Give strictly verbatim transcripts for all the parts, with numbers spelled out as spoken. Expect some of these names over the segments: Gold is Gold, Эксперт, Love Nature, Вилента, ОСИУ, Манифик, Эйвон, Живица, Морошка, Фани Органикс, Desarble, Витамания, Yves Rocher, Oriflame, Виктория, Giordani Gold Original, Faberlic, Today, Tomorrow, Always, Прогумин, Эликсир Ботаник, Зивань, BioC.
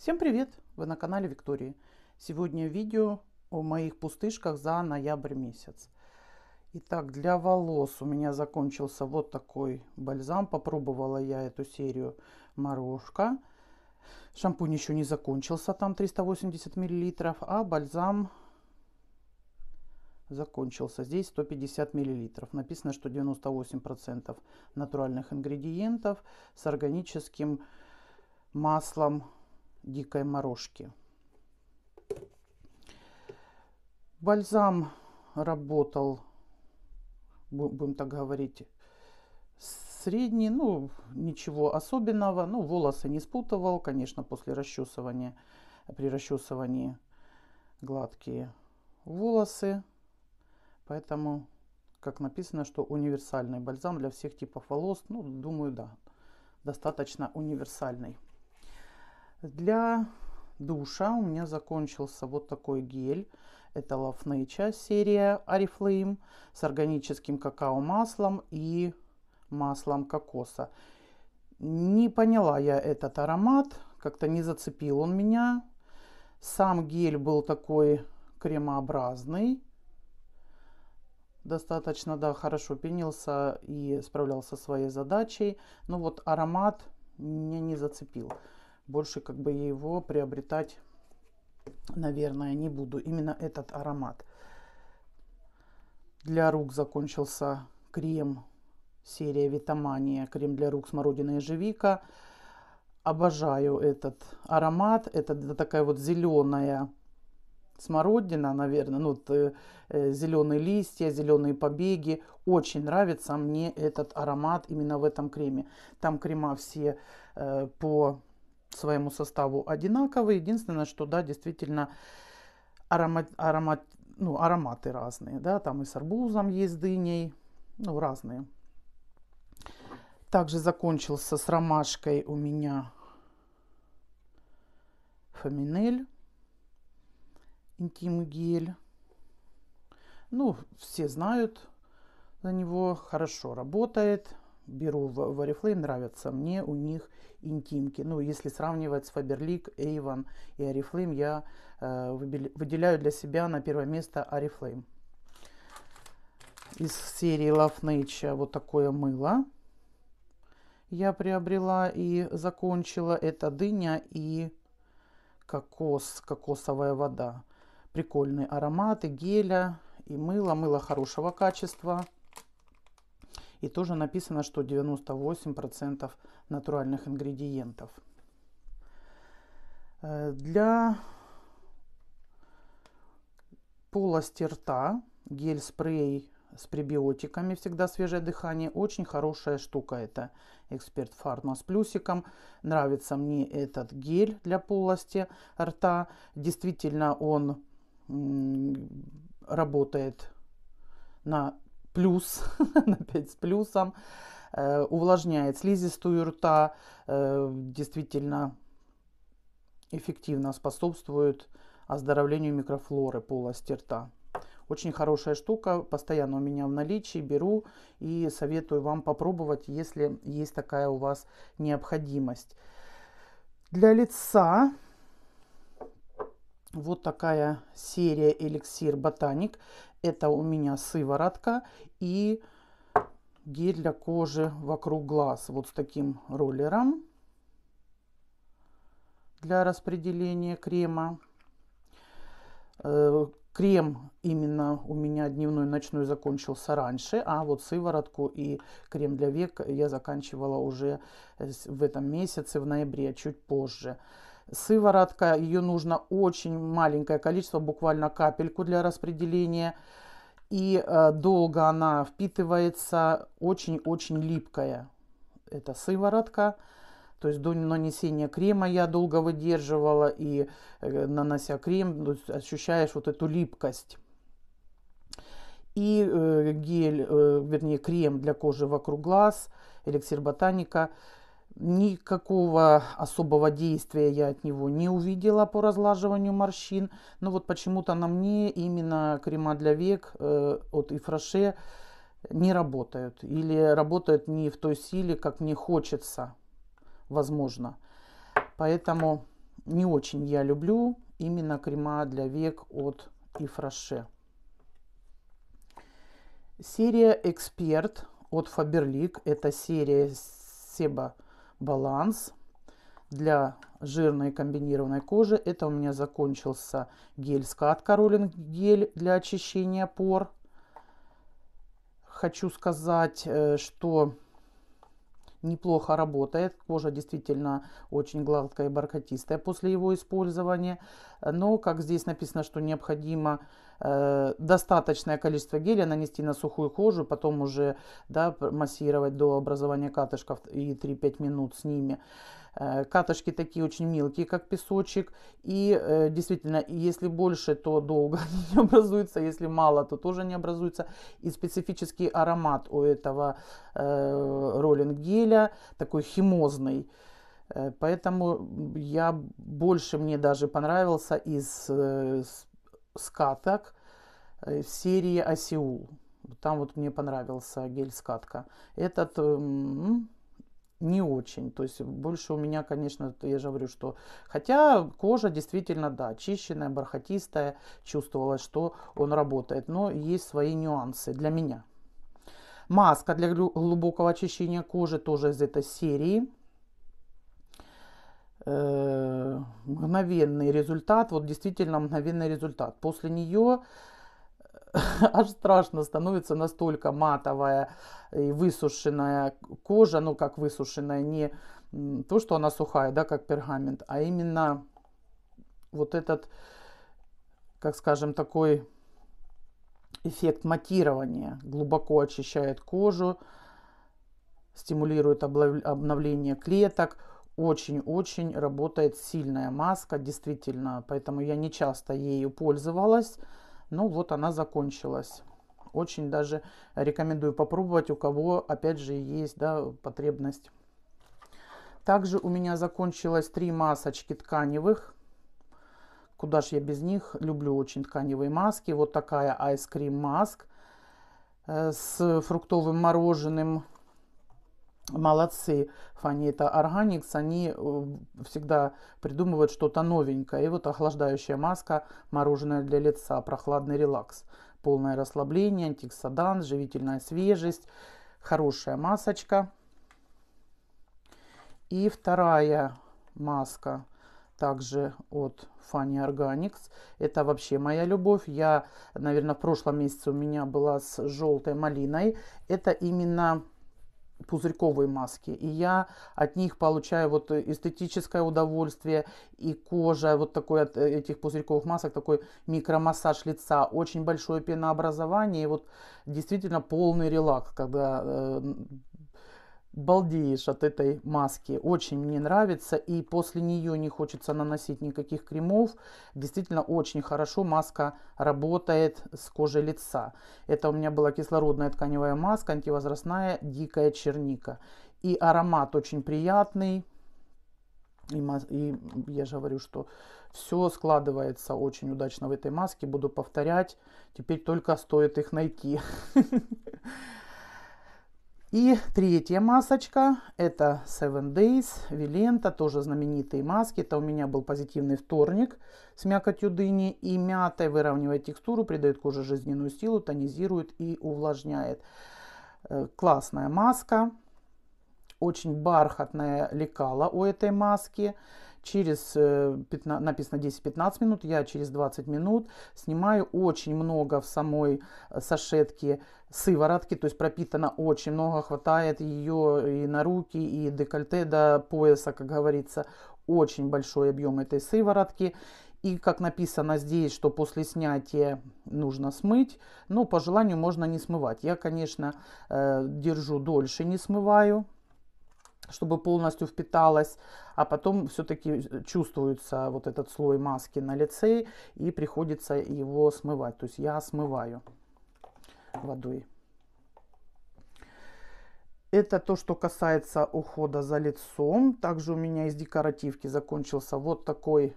Всем привет! Вы на канале Виктории. Сегодня видео о моих пустышках за ноябрь месяц. Итак, для волос у меня закончился вот такой бальзам. Попробовала я эту серию Морошка. Шампунь еще не закончился, там триста восемьдесят миллилитров, а бальзам закончился. Здесь сто пятьдесят миллилитров. Написано, что девяносто восемь процентов натуральных ингредиентов с органическим маслом дикой морошки. Бальзам работал, будем так говорить, средний, ну ничего особенного, ну волосы не спутывал, конечно, после расчесывания, при расчесывании гладкие волосы, поэтому, как написано, что универсальный бальзам для всех типов волос, ну думаю, да, достаточно универсальный. Для душа у меня закончился вот такой гель. Это Love Nature серия Oriflame с органическим какао-маслом и маслом кокоса. Не поняла я этот аромат, как-то не зацепил он меня. Сам гель был такой кремообразный. Достаточно, да, хорошо пенился и справлялся со своей задачей. Но вот аромат меня не зацепил. Больше как бы я его приобретать, наверное, не буду. Именно этот аромат. Для рук закончился крем серия Витамания. Крем для рук смородина и живика. Обожаю этот аромат. Это такая вот зеленая смородина, наверное. Ну, вот, э, зеленые листья, зеленые побеги. Очень нравится мне этот аромат именно в этом креме. Там крема все э, по... своему составу одинаковые. Единственное, что да, действительно аромат, аромат, ну, ароматы разные. Да? Там и с арбузом есть, с дыней. Ну, разные. Также закончился с ромашкой у меня Фаминель. Интим-гель. Ну, все знают за него. Хорошо работает. Беру в Oriflame, нравятся мне у них интимки. Ну, если сравнивать с Faberlic, Эйвон и Oriflame, я э, выделяю для себя на первое место Oriflame. Из серии Love Nature вот такое мыло я приобрела и закончила. Это дыня и кокос, кокосовая вода. Прикольные ароматы геля и мыло. Мыло хорошего качества. И тоже написано, что девяносто восемь процентов натуральных ингредиентов. Для полости рта гель-спрей с пребиотиками, всегда свежее дыхание. Очень хорошая штука. Это Эксперт Фарма с плюсиком. Нравится мне этот гель для полости рта. Действительно, он работает на... плюс, опять с плюсом, э, увлажняет слизистую рта, э, действительно эффективно способствует оздоровлению микрофлоры полости рта. Очень хорошая штука, постоянно у меня в наличии, беру и советую вам попробовать, если есть такая у вас необходимость. Для лица вот такая серия Эликсир Ботаник. Это у меня сыворотка и гель для кожи вокруг глаз. Вот с таким роллером для распределения крема. Крем именно у меня дневной, ночной закончился раньше. А вот сыворотку и крем для век я заканчивала уже в этом месяце, в ноябре, чуть позже. Сыворотка, ее нужно очень маленькое количество, буквально капельку для распределения. И э, долго она впитывается, очень-очень липкая. Это сыворотка. То есть до нанесения крема я долго выдерживала. И э, нанося крем, ощущаешь вот эту липкость. И э, гель, э, вернее крем для кожи вокруг глаз, Эликсир Ботаника. Никакого особого действия я от него не увидела по разлаживанию морщин. Но вот почему-то на мне именно крема для век э, от Yves Rocher не работают. Или работают не в той силе, как мне хочется, возможно. Поэтому не очень я люблю именно крема для век от Yves Rocher. Серия «Эксперт» от Faberlic. Это серия «Себа баланс» для жирной комбинированной кожи. Это у меня закончился гель скатка, роллинг гель для очищения пор. Хочу сказать, что неплохо работает. Кожа действительно очень гладкая и бархатистая после его использования. Но, как здесь написано, что необходимо э, достаточное количество геля нанести на сухую кожу, потом уже да, массировать до образования катышков и три-пять минут с ними. Э, катышки такие очень мелкие, как песочек. И э, действительно, если больше, то долго не образуется. Если мало, то тоже не образуется. И специфический аромат у этого э, роллинг-геля такой химозный, поэтому я больше мне даже понравился из скаток серии ОСИУ. Там вот мне понравился гель скатка, этот не очень, то есть больше у меня, конечно, я же говорю, что хотя кожа действительно, да, чищенная, бархатистая, чувствовалось, что он работает, но есть свои нюансы для меня. Маска для глубокого очищения кожи тоже из этой серии. Э-э- мгновенный результат. Вот действительно мгновенный результат. После нее аж страшно становится, настолько матовая и высушенная кожа. Ну, как высушенная, не то, что она сухая, да, как пергамент, а именно вот этот, как скажем, такой... эффект матирования глубоко очищает кожу, стимулирует обновление клеток. Очень-очень работает сильная маска, действительно. Поэтому я не часто ею пользовалась. Но вот она закончилась. Очень даже рекомендую попробовать, у кого, опять же, есть да, потребность. Также у меня закончилось три масочки тканевых. Куда же я без них? Люблю очень тканевые маски. Вот такая айскрим маск с фруктовым мороженым. Молодцы, Фани Органикс. Они всегда придумывают что-то новенькое. И вот охлаждающая маска, мороженое для лица, прохладный релакс. Полное расслабление, антиоксидант, живительная свежесть. Хорошая масочка. И вторая маска. Также от Фани Органикс. Это вообще моя любовь. Я, наверное, в прошлом месяце у меня была с желтой малиной. Это именно пузырьковые маски. И я от них получаю вот эстетическое удовольствие. И кожа вот такой от этих пузырьковых масок, такой микромассаж лица. Очень большое пенообразование. И вот действительно полный релакс, когда... Э, балдеешь от этой маски. Очень мне нравится, и после нее не хочется наносить никаких кремов. Действительно очень хорошо маска работает с кожей лица. Это у меня была кислородная тканевая маска, антивозрастная, дикая черника. И аромат очень приятный. И, и я же говорю, что все складывается очень удачно в этой маске. Буду повторять. Теперь только стоит их найти. И третья масочка, это семь дейс, Вилента, тоже знаменитые маски. Это у меня был позитивный вторник с мякотью дыни и мятой. Выравнивает текстуру, придает коже жизненную силу, тонизирует и увлажняет. Классная маска, очень бархатное лекало у этой маски. Через пятнадцать, написано десять-пятнадцать минут, я через двадцать минут снимаю. Очень много в самой сашетке сыворотки, то есть пропитано очень много, хватает ее и на руки, и декольте до пояса, как говорится. Очень большой объем этой сыворотки. И как написано здесь, что после снятия нужно смыть, но по желанию можно не смывать. Я, конечно, держу дольше, не смываю, чтобы полностью впиталась, а потом все-таки чувствуется вот этот слой маски на лице, и приходится его смывать. То есть я смываю водой. Это то, что касается ухода за лицом. Также у меня из декоративки закончился вот такой,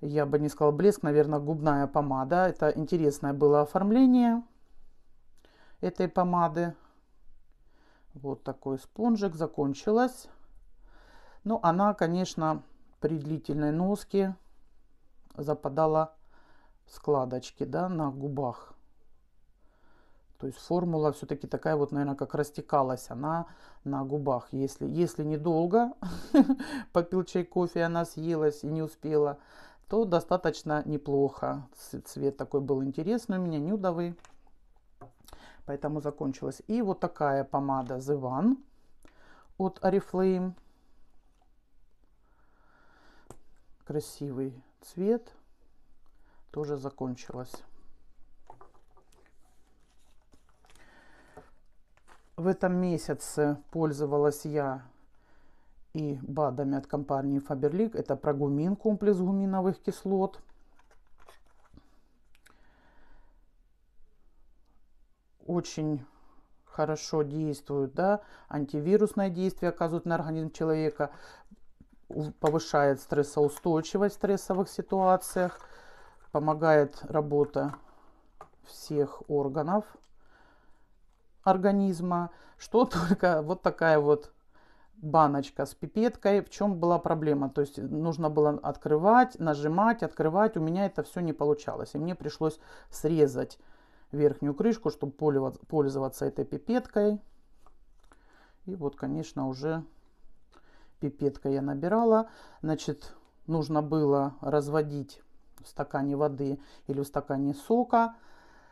я бы не сказала блеск, наверное, губная помада. Это интересное было оформление этой помады. Вот такой спонжик, закончилась. Но она, конечно, при длительной носке западала складочки, да, на губах. То есть формула все-таки такая вот, наверное, как растекалась она на губах. Если, если недолго попил чай, кофе, она съелась и не успела, то достаточно неплохо. Цвет такой был интересный у меня, нюдовый. Поэтому закончилась. И вот такая помада Зивань от Oriflame. Красивый цвет. Тоже закончилась. В этом месяце пользовалась я и БАДами от компании Faberlic. Это Прогумин, комплекс гуминовых кислот. Очень хорошо действуют, да, антивирусное действие оказывают на организм человека, повышает стрессоустойчивость в стрессовых ситуациях, помогает работа всех органов организма. Что только вот такая вот баночка с пипеткой. В чем была проблема? То есть нужно было открывать, нажимать, открывать. У меня это все не получалось. И мне пришлось срезать верхнюю крышку, чтобы пользоваться этой пипеткой. И вот, конечно, уже пипеткой я набирала. Значит, нужно было разводить в стакане воды или в стакане сока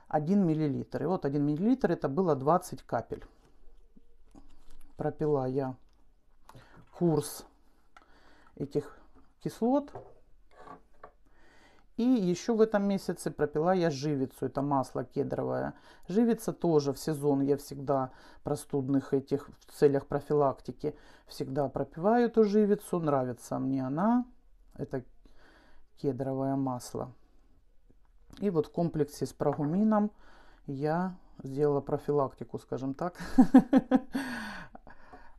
один миллилитр. И вот один миллилитр это было двадцать капель. Пропила я курс этих кислот. И еще в этом месяце пропила я живицу. Это масло кедровое. Живица тоже в сезон я всегда простудных этих в целях профилактики всегда пропиваю эту живицу. Нравится мне она. Это кедровое масло. И вот в комплексе с прогумином я сделала профилактику, скажем так,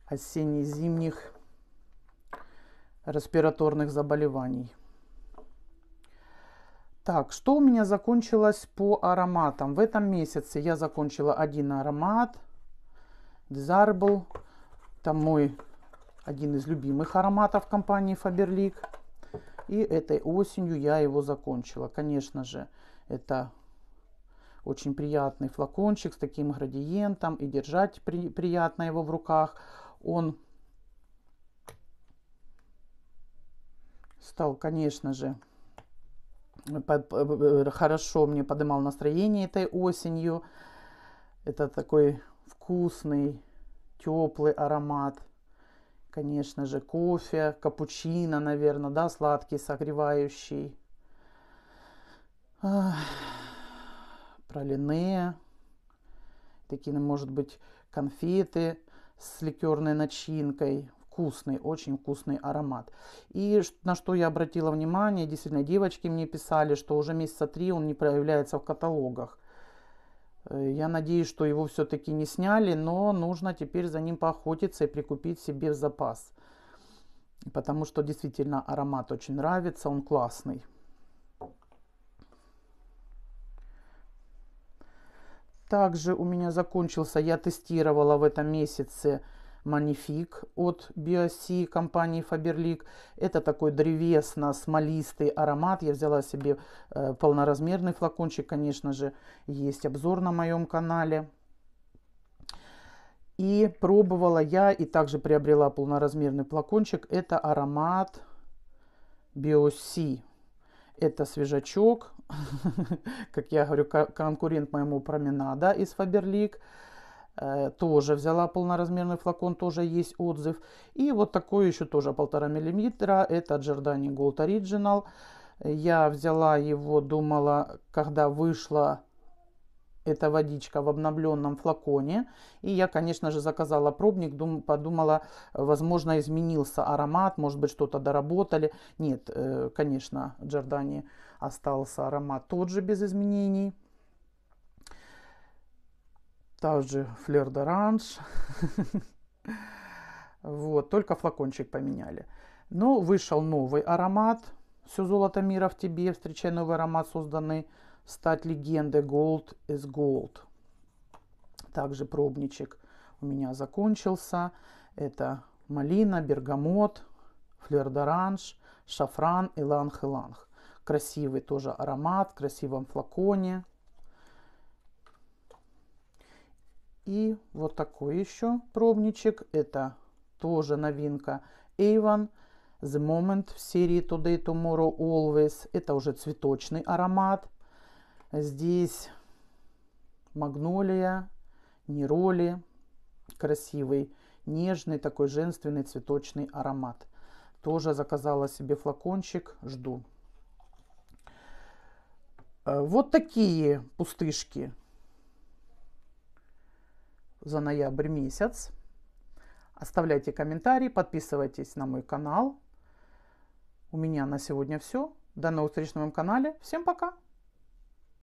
осенне-зимних респираторных заболеваний. Так, что у меня закончилось по ароматам? В этом месяце я закончила один аромат. Desarble. Это мой один из любимых ароматов компании Faberlic. И этой осенью я его закончила. Конечно же, это очень приятный флакончик с таким градиентом. И держать при, приятно его в руках. Он стал, конечно же, под, хорошо мне поднимал настроение этой осенью. Это такой вкусный, теплый аромат. Конечно же, кофе, капучино, наверное, да, сладкий, согревающий. Пралине. Такие, может быть, конфеты с ликерной начинкой. Вкусный, очень вкусный аромат. И на что я обратила внимание, действительно, девочки мне писали, что уже месяца три он не проявляется в каталогах. Я надеюсь, что его все-таки не сняли, но нужно теперь за ним поохотиться и прикупить себе в запас. Потому что действительно аромат очень нравится, он классный. Также у меня закончился, я тестировала в этом месяце Манифик от BioC компании Faberlic. Это такой древесно-смолистый аромат. Я взяла себе э, полноразмерный флакончик. Конечно же, есть обзор на моем канале. И пробовала я, и также приобрела полноразмерный флакончик. Это аромат BioC. Это свежачок, как я говорю, конкурент моему променада из Faberlic. Тоже взяла полноразмерный флакон, тоже есть отзыв. И вот такой еще тоже полтора миллилитра. Это Giordani Gold Original. Я взяла его, думала, когда вышла эта водичка в обновленном флаконе. И я, конечно же, заказала пробник, дум, подумала, возможно, изменился аромат, может быть, что-то доработали. Нет, конечно, Giordani остался аромат тот же, без изменений. Также флер д'оранж. Вот, только флакончик поменяли. Но вышел новый аромат. Все золото мира в тебе. Встречай новый аромат, созданный стать легендой. Gold is Gold. Также пробничек у меня закончился. Это малина, бергамот, флер д'оранж, шафран, иланг-иланг. Красивый тоже аромат в красивом флаконе. И вот такой еще пробничек. Это тоже новинка Эйвон. The Moment в серии Today, Tomorrow, Always. Это уже цветочный аромат. Здесь магнолия, нероли. Красивый, нежный, такой женственный цветочный аромат. Тоже заказала себе флакончик, жду. Вот такие пустышки за ноябрь месяц. Оставляйте комментарии, подписывайтесь на мой канал. У меня на сегодня все. До новых встреч на моем канале. Всем пока!